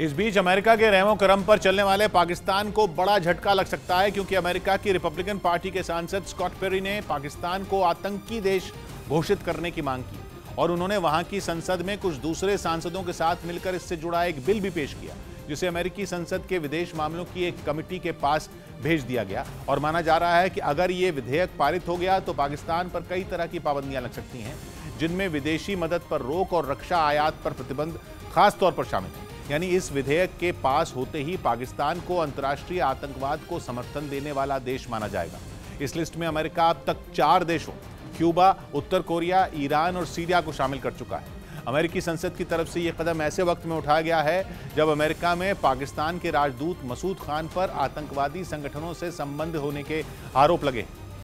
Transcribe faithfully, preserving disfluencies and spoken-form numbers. इस बीच अमेरिका के रहमो करम पर चलने वाले पाकिस्तान को बड़ा झटका लग सकता है, क्योंकि अमेरिका की रिपब्लिकन पार्टी के सांसद स्कॉट पेरी ने पाकिस्तान को आतंकी देश घोषित करने की मांग की और उन्होंने वहां की संसद में कुछ दूसरे सांसदों के साथ मिलकर इससे जुड़ा एक बिल भी पेश किया, जिसे अमेरिकी संसद के विदेश मामलों की एक कमेटी के पास भेज दिया गया। और माना जा रहा है कि अगर ये विधेयक पारित हो गया तो पाकिस्तान पर कई तरह की पाबंदियां लग सकती हैं, जिनमें विदेशी मदद पर रोक और रक्षा आयात पर प्रतिबंध खासतौर पर शामिल है। यानी इस विधेयक के पास होते ही पाकिस्तान को अंतर्राष्ट्रीय आतंकवाद को समर्थन देने वाला देश माना जाएगा। इस लिस्ट में अमेरिका अब तक चार देशों क्यूबा, उत्तर कोरिया, ईरान और सीरिया को शामिल कर चुका है। अमेरिकी संसद की तरफ से यह कदम ऐसे वक्त में उठाया गया है जब अमेरिका में पाकिस्तान के राजदूत मसूद खान पर आतंकवादी संगठनों से संबंध होने के आरोप लगे।